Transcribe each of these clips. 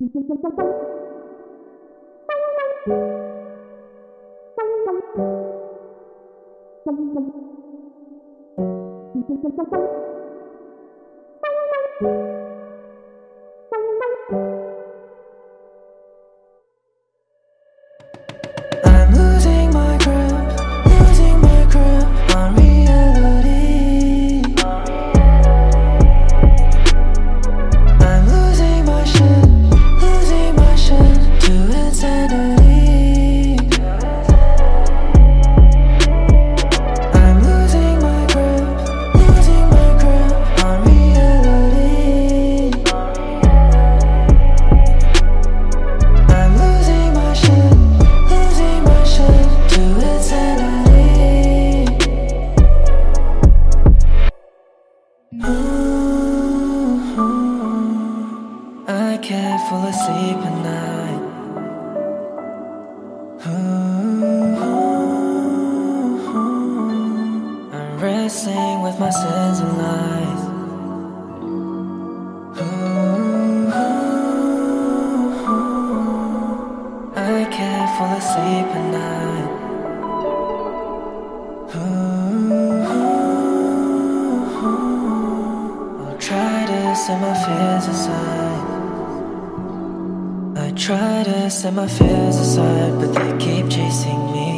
I'm losing my grip, losing my grip on reality. Set my fears aside, but they keep chasing me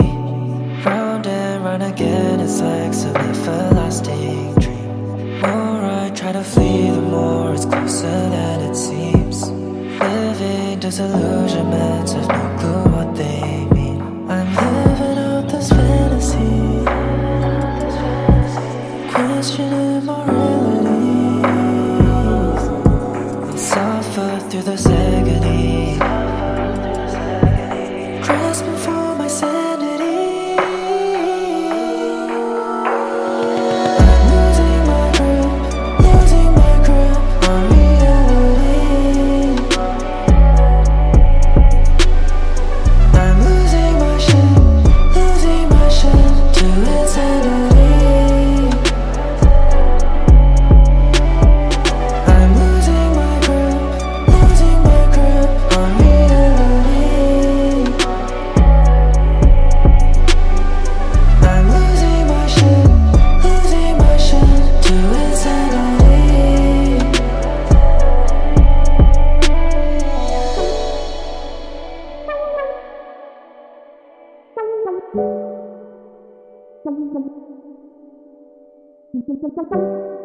round and round again. It's like some everlasting dream. More I try to flee, the more it's closer than it seems. Living disillusionments, I've no clue what they mean. I'm living out this fantasy, questioning my reality. I'll suffer through this agony, grasping for my sanity. Thank you.